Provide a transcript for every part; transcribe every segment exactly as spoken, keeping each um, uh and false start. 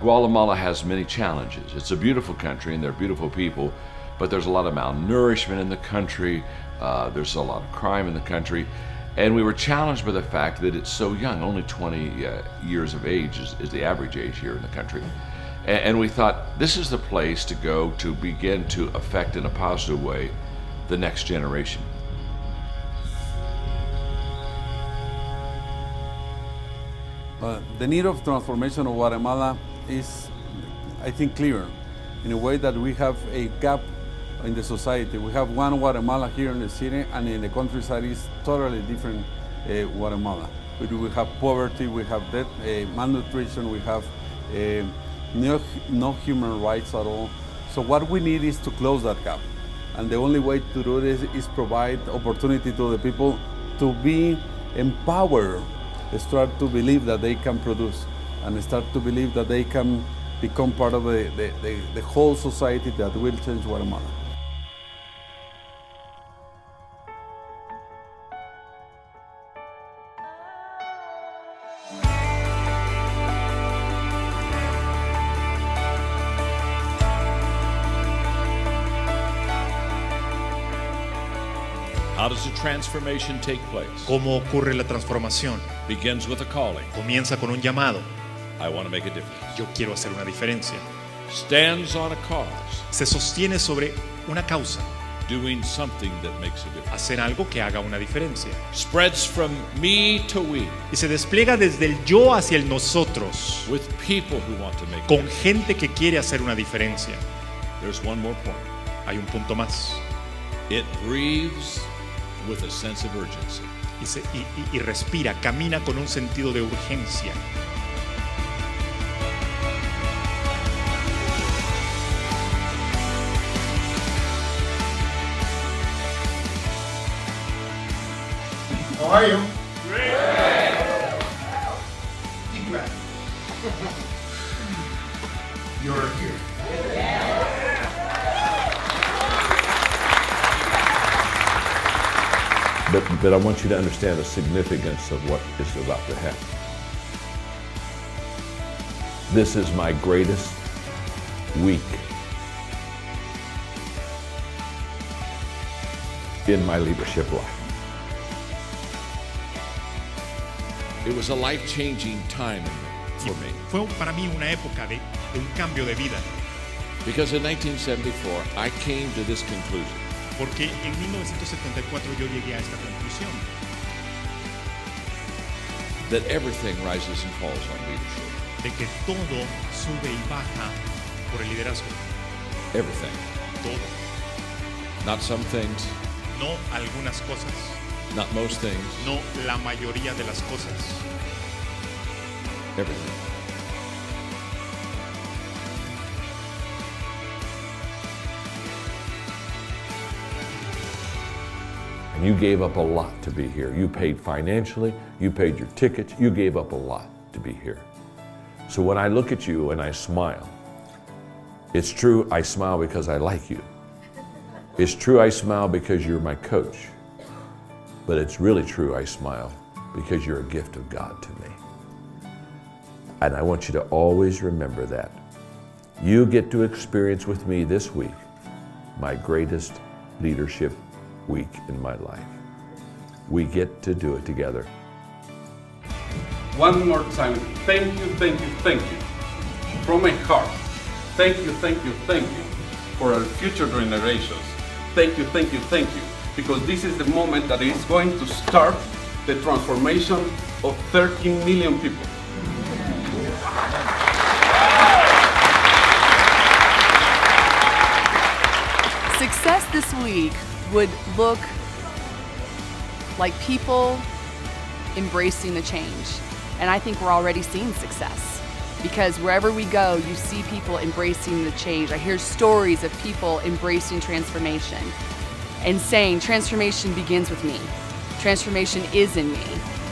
Guatemala has many challenges. It's a beautiful country and they're beautiful people, but there's a lot of malnourishment in the country. Uh, there's a lot of crime in the country. And we were challenged by the fact that it's so young, only twenty uh, years of age is, is the average age here in the country. And, and we thought, this is the place to go to begin to affect in a positive way the next generation. Uh, the need of transformation of Guatemala is, I think, clear in a way that we have a gap in the society. We have one Guatemala here in the city, and in the countryside is totally different uh, Guatemala. We, do, we have poverty, we have debt, uh, malnutrition, we have uh, no, no human rights at all. So what we need is to close that gap. And the only way to do this is provide opportunity to the people to be empowered, start to believe that they can produce, and start to believe that they can become part of the, the, the, the whole society that will change Guatemala. How does the transformation take place? ¿Cómo ocurre la transformación? Begins with a calling. Comienza con un llamado. I want to make a difference. Yo quiero hacer una diferencia. Stands on a cause. Se sostiene sobre una causa. Doing something that makes a difference. Hacer algo que haga una diferencia. Spreads from me to we. Y se despliega desde el yo hacia el nosotros. With people who want to make a con difference. Gente que quiere hacer una diferencia. There's one more point. Hay un punto más. It breathes with a sense of urgency. Y, se, y, y, y respira, camina con un sentido de urgencia. How are you? Great! Deep breath. You're here. Yeah. But, but I want you to understand the significance of what is about to happen. This is my greatest week in my leadership life. It was a life-changing time for me. Fue para mí una época de, de un cambio de vida. Because in nineteen seventy-four, I came to this conclusion. Porque en mil novecientos setenta y cuatro yo llegué a esta conclusión. That everything rises and falls on leadership. De que todo sube y baja por el liderazgo. Everything. Todo. Not some things. No algunas cosas. Not most things. No la mayoría de las cosas. Everything. You gave up a lot to be here. You paid financially, you paid your tickets, you gave up a lot to be here. So when I look at you and I smile, it's true I smile because I like you. It's true I smile because you're my coach. But it's really true I smile because you're a gift of God to me. And I want you to always remember that. You get to experience with me this week my greatest leadership week in my life. We get to do it together. One more time, thank you, thank you, thank you. From my heart, thank you, thank you, thank you for our future generations. Thank you, thank you, thank you, because this is the moment that is going to start the transformation of thirteen million people. Success this week would look like people embracing the change. And I think we're already seeing success, because wherever we go, you see people embracing the change. I hear stories of people embracing transformation and saying, transformation begins with me. Transformation is in me.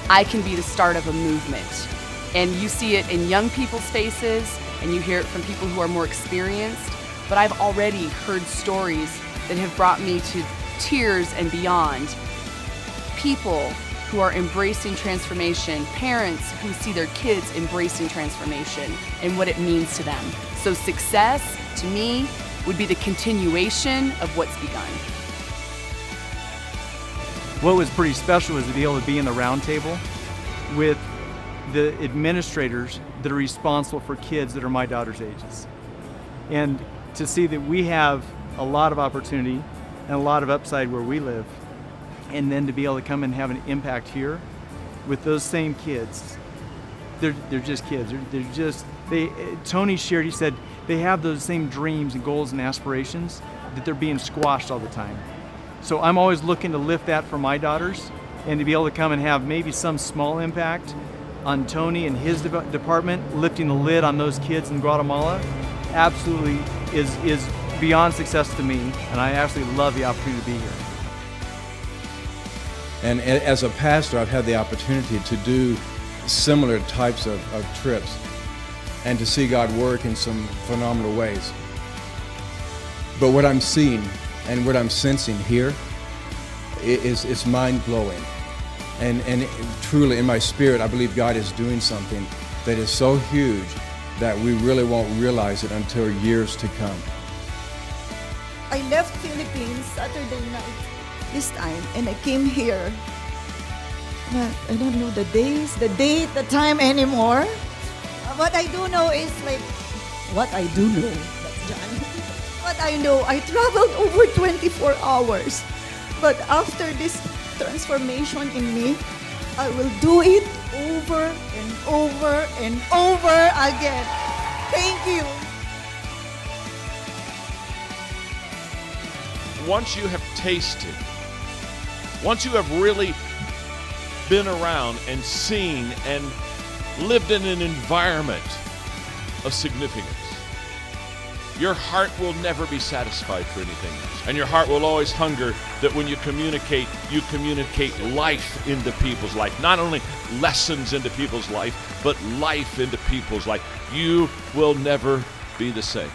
I can be the start of a movement. And you see it in young people's faces, and you hear it from people who are more experienced. But I've already heard stories that have brought me to tears and beyond. People who are embracing transformation, parents who see their kids embracing transformation and what it means to them. So success, to me, would be the continuation of what's begun. What was pretty special was to be able to be in the round table with the administrators that are responsible for kids that are my daughter's ages. And to see that we have a lot of opportunity and a lot of upside where we live, and then to be able to come and have an impact here with those same kids. They're, they're just kids, they're, they're just, they, Tony shared, he said, they have those same dreams and goals and aspirations that they're being squashed all the time. So I'm always looking to lift that for my daughters and to be able to come and have maybe some small impact on Tony and his de department, lifting the lid on those kids in Guatemala, absolutely is, is beyond success to me, and I absolutely love the opportunity to be here. And as a pastor, I've had the opportunity to do similar types of, of trips and to see God work in some phenomenal ways. But what I'm seeing and what I'm sensing here is, is mind-blowing. And, and truly, in my spirit, I believe God is doing something that is so huge that we really won't realize it until years to come. I left Philippines Saturday night. This time, and I came here. But I don't know the days, the date, the time anymore. What I do know is like, what I do know, that's John. What I know, I traveled over twenty-four hours. But after this transformation in me, I will do it over and over and over again. Thank you. Once you have tasted, once you have really been around and seen and lived in an environment of significance, your heart will never be satisfied for anything else. And your heart will always hunger that when you communicate, you communicate life into people's life. Not only lessons into people's life, but life into people's life. You will never be the same.